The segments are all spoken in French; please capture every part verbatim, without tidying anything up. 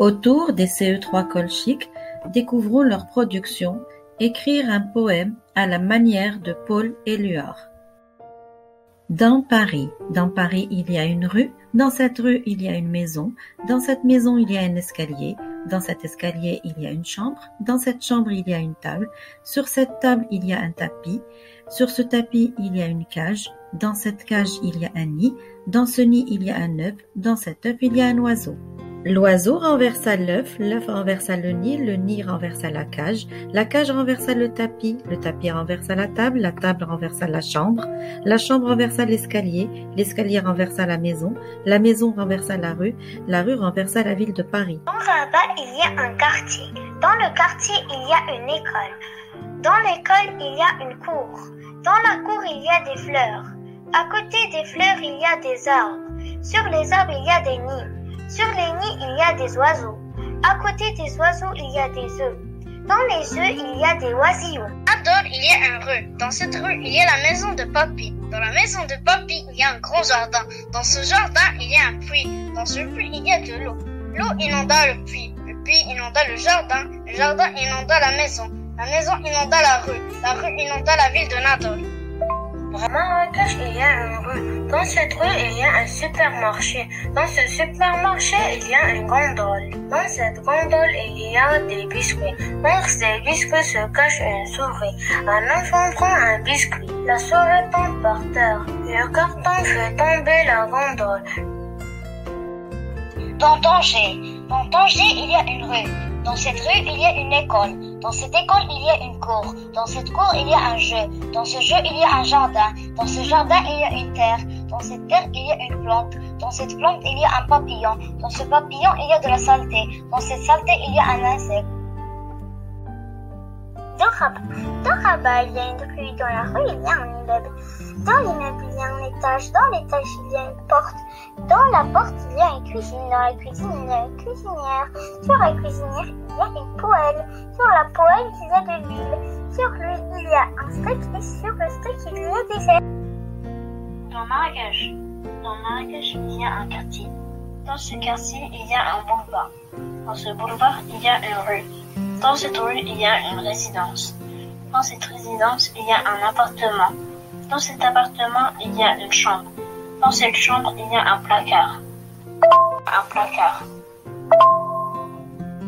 Autour des C E trois Colchic, découvrons leur production, écrire un poème à la manière de Paul Eluard. Dans Paris, dans Paris il y a une rue, dans cette rue il y a une maison, dans cette maison il y a un escalier, dans cet escalier il y a une chambre, dans cette chambre il y a une table, sur cette table il y a un tapis, sur ce tapis il y a une cage, dans cette cage il y a un nid, dans ce nid il y a un œuf, dans cet œuf il y a un oiseau. L'oiseau renversa l'œuf, l'œuf renversa le nid, le nid renversa la cage, la cage renversa le tapis, le tapis renversa la table, la table renversa la chambre, la chambre renversa l'escalier, l'escalier renversa la maison, la maison renversa la rue, la rue renversa la ville de Paris. Dans un bas, il y a un quartier. Dans le quartier, il y a une école. Dans l'école, il y a une cour. Dans la cour, il y a des fleurs. À côté des fleurs, il y a des arbres. Sur les arbres, il y a des nids. Sur les nids, il y a des oiseaux. À côté des oiseaux, il y a des œufs. Dans les œufs, il y a des oisillons. À Dole, il y a une rue. Dans cette rue, il y a la maison de Papy. Dans la maison de Papy, il y a un grand jardin. Dans ce jardin, il y a un puits. Dans ce puits, il y a de l'eau. L'eau inonda le puits. Le puits inonda le jardin. Le jardin inonda la maison. La maison inonda la rue. La rue inonda la ville de Nadol. Dans Marrakech, il y a une rue. Dans cette rue, il y a un supermarché. Dans ce supermarché, il y a une gondole. Dans cette gondole, il y a des biscuits. Dans ces biscuits se cache une souris. Un enfant prend un biscuit. La souris tombe par terre. Le carton fait tomber la gondole. Dans Tanger, dans Tanger, il y a une rue. Dans cette rue, il y a une école. Dans cette école, il y a une cour. Dans cette cour, il y a un jeu. Dans ce jeu, il y a un jardin. Dans ce jardin, il y a une terre. Dans cette terre, il y a une plante. Dans cette plante, il y a un papillon. Dans ce papillon, il y a de la saleté. Dans cette saleté, il y a un insecte. Dans Rabat, dans Rabat, il y a une rue. Dans la rue, il y a un immeuble. Dans l'immeuble, il y a un étage. Dans l'étage, il y a une porte. Dans la porte, il y a une cuisine. Dans la cuisine, il y a une cuisinière. Sur la cuisinière, il y a une poêle. Sur la poêle, il y a de l'huile. Sur l'huile, il y a un steak. Et sur le steak, il y a des ailes. Dans Marrakech, dans Marrakech, il y a un quartier. Dans ce quartier, il y a un boulevard. Dans ce boulevard, il y a une rue. Dans cette rue, il y a une résidence. Dans cette résidence, il y a un appartement. Dans cet appartement, il y a une chambre. Dans cette chambre, il y a un placard. Un placard.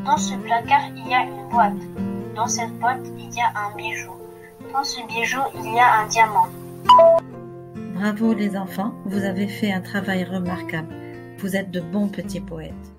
Dans ce placard, il y a une boîte. Dans cette boîte, il y a un bijou. Dans ce bijou, il y a un diamant. Bravo les enfants, vous avez fait un travail remarquable. Vous êtes de bons petits poètes.